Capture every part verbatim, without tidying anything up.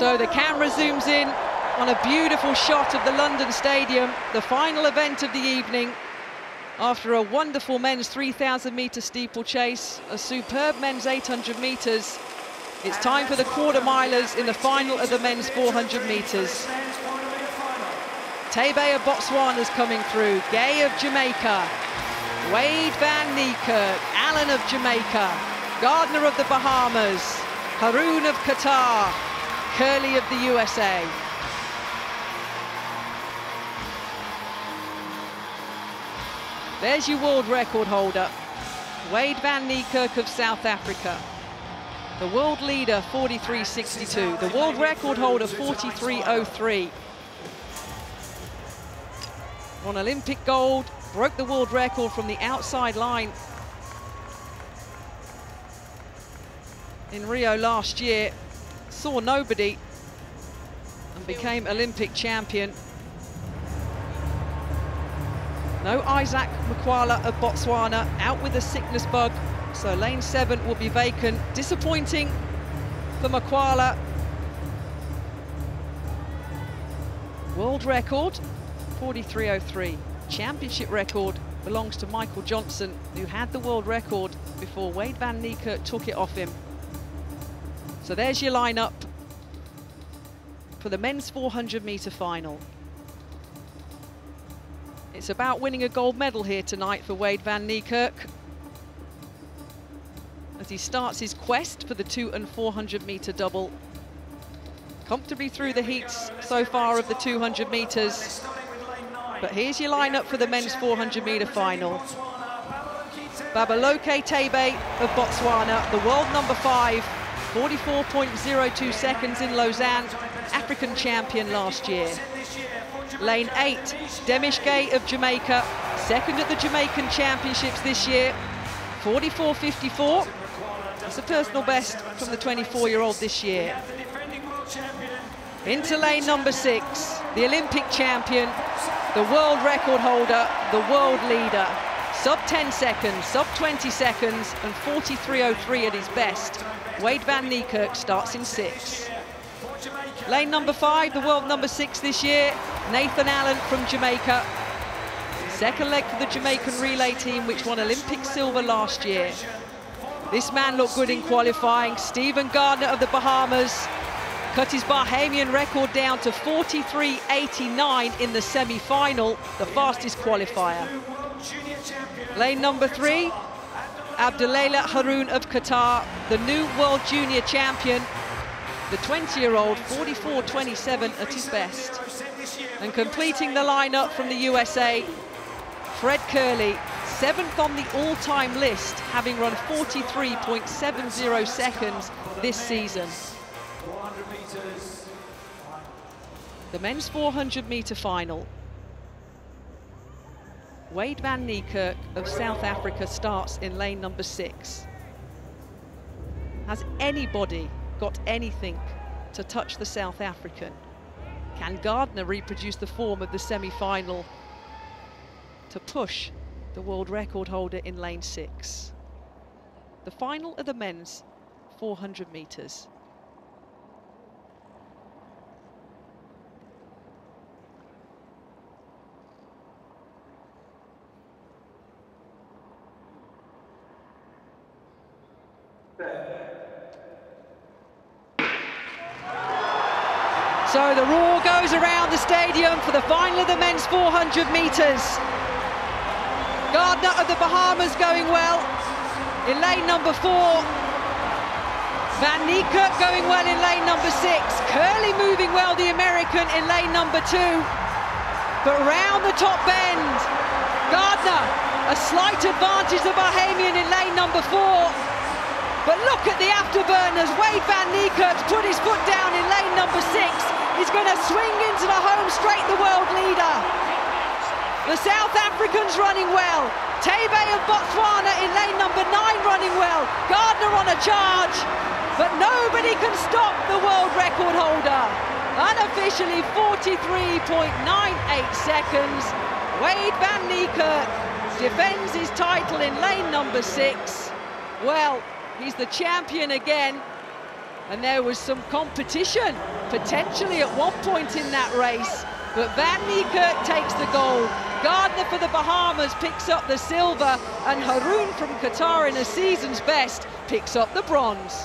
So the camera zooms in on a beautiful shot of the London Stadium, the final event of the evening. After a wonderful men's three thousand metre steeplechase, a superb men's eight hundred metres, it's time for the quarter-milers in the final of the men's four hundred metres. Tebe of Botswana is coming through, Gaye of Jamaica, Wayde van Niekerk, Allen of Jamaica, Gardiner of the Bahamas, Haroun of Qatar, Kerley of the U S A. There's your world record holder, Wayde van Niekerk of South Africa. The world leader, forty-three sixty-two. The world record holder, forty-three oh three. Won Olympic gold, broke the world record from the outside line in Rio last year. Saw nobody and became Olympic champion. No Isaac Makwala of Botswana, out with a sickness bug, so lane seven will be vacant. Disappointing for Makwala. World record, forty-three oh three. Championship record belongs to Michael Johnson, who had the world record before Wayde van Niekerk took it off him. So there's your lineup for the men's four hundred metre final. It's about winning a gold medal here tonight for Wayde van Niekerk, as he starts his quest for the two and four hundred metre double. Comfortably through the heats so far of the two hundred metres. But here's your lineup for the men's four hundred metre final. Babaloke Tebe of Botswana, the world number five, forty-four point oh two seconds in Lausanne, African champion last year. Lane eight, Demish Gaye of Jamaica, second at the Jamaican Championships this year, forty-four fifty-four. That's a personal best from the twenty-four-year-old this year. Into lane number six, the Olympic champion, the world record holder, the world leader. sub ten seconds, sub twenty seconds, and forty-three oh three at his best. Wayde van Niekerk starts in six. Lane number five, the world number six this year, Nathon Allen from Jamaica. Second leg for the Jamaican relay team, which won Olympic silver last year. This man looked good in qualifying. Steven Gardiner of the Bahamas cut his Bahamian record down to forty-three eighty-nine in the semi-final, the fastest qualifier. Lane number three, Abdalelah Haroun of Qatar, the new world junior champion. The twenty-year-old, forty-four twenty-seven at his best. And completing the lineup from the U S A, Fred Kerley, seventh on the all-time list, having run forty-three point seven oh seconds this season. The men's four hundred metre final. Wayde van Niekerk of South Africa starts in lane number six. Has anybody got anything to touch the South African? Can Gardiner reproduce the form of the semi-final to push the world record holder in lane six? The final of the men's four hundred metres. So the roar goes around the stadium for the final of the men's four hundred metres. Gardiner of the Bahamas going well in lane number four. Van Niekerk going well in lane number six. Kerley moving well, the American, in lane number two. But round the top bend, Gardiner, a slight advantage the Bahamian in lane number four. But look at the afterburners. Wayde van Niekerk's put his foot down in lane number six. He's going to swing into the home straight, the world leader. The South African's running well. Tebe of Botswana in lane number nine running well. Gardiner on a charge. But nobody can stop the world record holder. Unofficially, forty-three point nine eight seconds. Wayde van Niekerk defends his title in lane number six. Well, he's the champion again, and there was some competition potentially at one point in that race, but Van Niekerk takes the gold, Gardiner for the Bahamas picks up the silver, and Haroun from Qatar in a season's best picks up the bronze.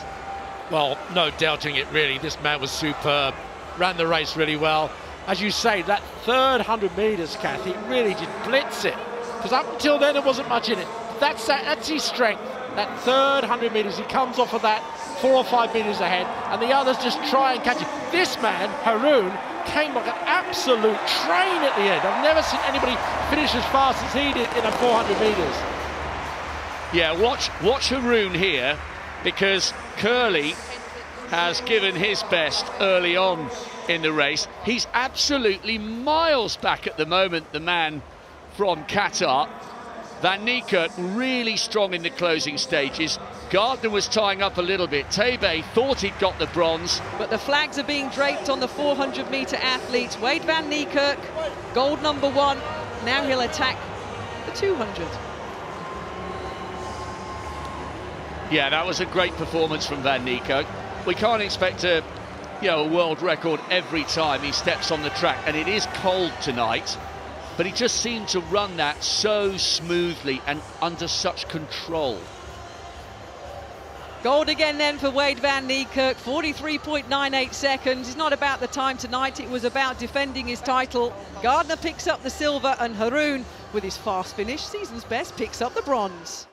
Well, no doubting it really, this man was superb, ran the race really well. As you say, that third one hundred metres, Kathy, really did blitz it, because up until then there wasn't much in it. That's, that, that's his strength, that third one hundred metres, he comes off of that four or five metres ahead, and the others just try and catch it. This man, Haroun, came like an absolute train at the end. I've never seen anybody finish as fast as he did in a four hundred metres. Yeah, watch, watch Haroun here, because Kerley has given his best early on in the race. He's absolutely miles back at the moment, the man from Qatar. Van Niekerk really strong in the closing stages. Gardiner was tying up a little bit. Tebe thought he'd got the bronze. But the flags are being draped on the four hundred metre athletes. Wayde van Niekerk, gold number one. Now he'll attack the two hundred. Yeah, that was a great performance from Van Niekerk. We can't expect a, you know, a world record every time he steps on the track, and it is cold tonight, but he just seemed to run that so smoothly and under such control. Gold again then for Wayde van Niekerk, forty-three point nine eight seconds. It's not about the time tonight, it was about defending his title. Gardiner picks up the silver, and Haroun, with his fast finish, season's best, picks up the bronze.